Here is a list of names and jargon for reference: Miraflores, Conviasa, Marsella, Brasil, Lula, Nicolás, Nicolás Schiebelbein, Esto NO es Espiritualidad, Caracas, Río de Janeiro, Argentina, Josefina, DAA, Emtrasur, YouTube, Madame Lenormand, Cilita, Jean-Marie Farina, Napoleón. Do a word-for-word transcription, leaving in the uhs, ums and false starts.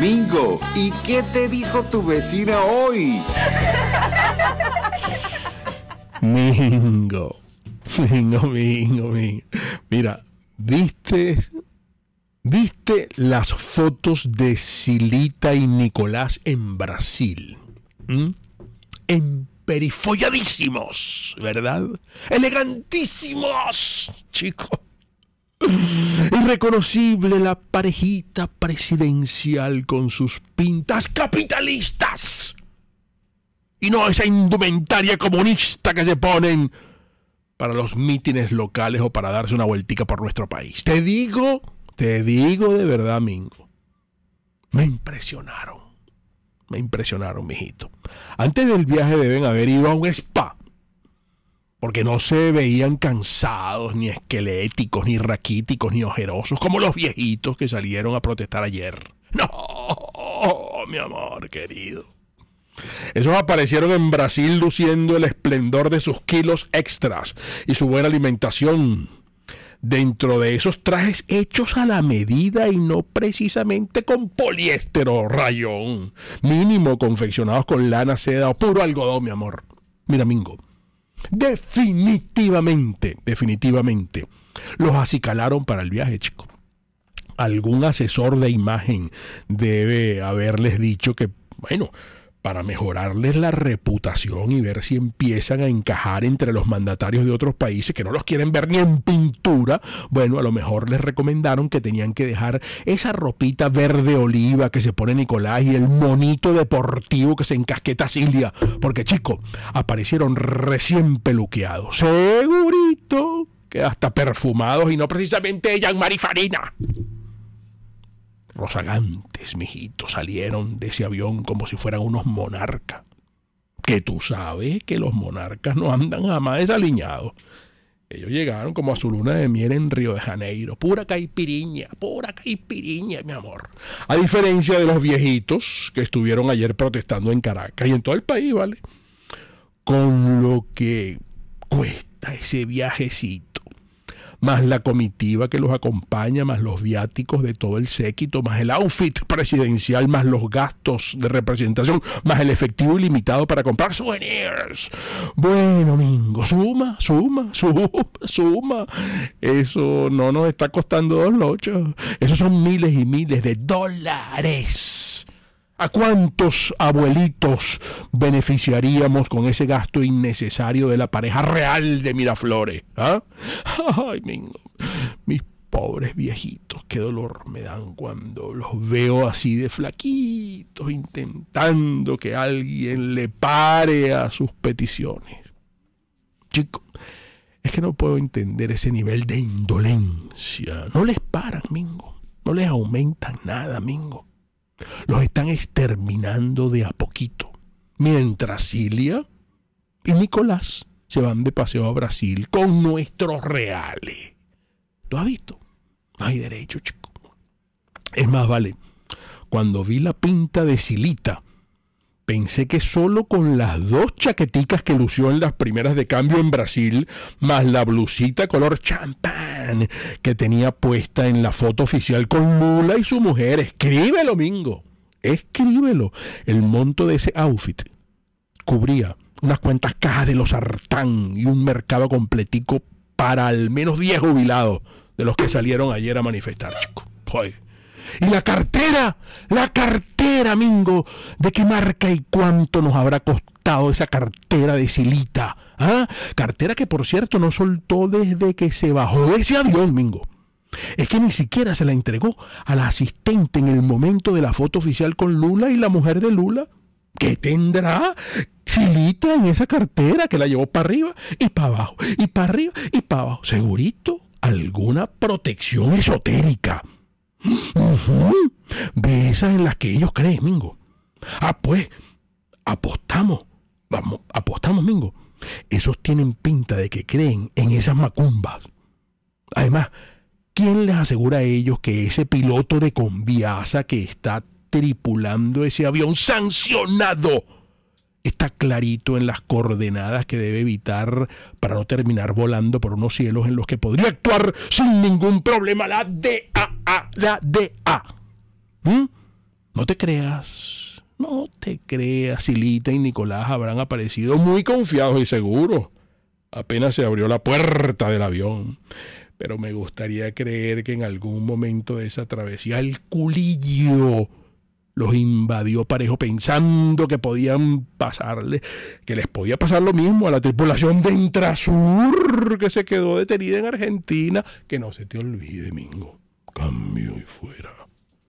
Bingo, ¿y qué te dijo tu vecina hoy? Bingo, bingo, bingo, bingo. Mira, ¿viste, viste las fotos de Cilita y Nicolás en Brasil? ¿Mm? Emperifolladísimos, ¿verdad? Elegantísimos, chicos. Irreconocible la parejita presidencial con sus pintas capitalistas y no esa indumentaria comunista que se ponen para los mítines locales o para darse una vueltica por nuestro país. Te digo, te digo de verdad, Mingo, me impresionaron, me impresionaron, mijito. Antes del viaje deben haber ido a un spa, porque no se veían cansados, ni esqueléticos, ni raquíticos, ni ojerosos, como los viejitos que salieron a protestar ayer. ¡No, mi amor querido! Esos aparecieron en Brasil luciendo el esplendor de sus kilos extras y su buena alimentación, dentro de esos trajes hechos a la medida y no precisamente con poliéster o rayón, mínimo confeccionados con lana, seda o puro algodón, mi amor. Mira, Mingo, definitivamente, definitivamente, los acicalaron para el viaje, chico. Algún asesor de imagen debe haberles dicho que, bueno, para mejorarles la reputación y ver si empiezan a encajar entre los mandatarios de otros países que no los quieren ver ni en pintura, bueno, a lo mejor les recomendaron que tenían que dejar esa ropita verde oliva que se pone Nicolás y el monito deportivo que se encasqueta Silvia, porque, chicos, aparecieron recién peluqueados, segurito que hasta perfumados y no precisamente Jean-Marie Farina. Rozagantes, mijitos, salieron de ese avión como si fueran unos monarcas. Que tú sabes que los monarcas no andan jamás desaliñados. Ellos llegaron como a su luna de miel en Río de Janeiro. Pura caipiriña, pura caipiriña, mi amor. A diferencia de los viejitos que estuvieron ayer protestando en Caracas y en todo el país, ¿vale? Con lo que cuesta ese viajecito, más la comitiva que los acompaña, más los viáticos de todo el séquito, más el outfit presidencial, más los gastos de representación, más el efectivo ilimitado para comprar souvenirs. Bueno, Mingo, suma, suma, suma, suma. Eso no nos está costando dos lochos. Esos son miles y miles de dólares. ¿A cuántos abuelitos beneficiaríamos con ese gasto innecesario de la pareja real de Miraflores? ¿Eh? Ay, Mingo, mis pobres viejitos, qué dolor me dan cuando los veo así de flaquitos, intentando que alguien le pare a sus peticiones. Chico, es que no puedo entender ese nivel de indolencia. No les paran, Mingo. No les aumentan nada, Mingo. Los están exterminando de a poquito, mientras Cilia y Nicolás se van de paseo a Brasil con nuestros reales. ¿Lo has visto? No hay derecho, chico. Es más, vale, cuando vi la pinta de Cilita, pensé que solo con las dos chaqueticas que lució en las primeras de cambio en Brasil, más la blusita color champán que tenía puesta en la foto oficial con Lula y su mujer. Escríbelo, Mingo, escríbelo. El monto de ese outfit cubría unas cuantas cajas de los Artán y un mercado completico para al menos diez jubilados de los que salieron ayer a manifestar, chicos. Oye. Y la cartera, la cartera, Mingo, ¿de qué marca y cuánto nos habrá costado esa cartera de Cilita? ¿Ah? Cartera que, por cierto, no soltó desde que se bajó de ese avión, Mingo. Es que ni siquiera se la entregó a la asistente en el momento de la foto oficial con Lula y la mujer de Lula. ¿Qué tendrá Cilita en esa cartera que la llevó para arriba y para abajo, y para arriba y para abajo? Segurito, alguna protección esotérica. Uh-huh. De esas en las que ellos creen, Mingo. Ah, pues, apostamos, vamos, apostamos, Mingo. Esos tienen pinta de que creen en esas macumbas. Además, ¿quién les asegura a ellos que ese piloto de Conviasa que está tripulando ese avión sancionado está clarito en las coordenadas que debe evitar para no terminar volando por unos cielos en los que podría actuar sin ningún problema la D A A? La D A A. ¿Mm? No No te creas, no te creas. Cilita y Nicolás habrán aparecido muy confiados y seguros. Apenas se abrió la puerta del avión. Pero me gustaría creer que en algún momento de esa travesía el culillo los invadió parejo, pensando que podían pasarle, que les podía pasar lo mismo a la tripulación de Emtrasur que se quedó detenida en Argentina. Que no se te olvide, Mingo. Cambio y fuera.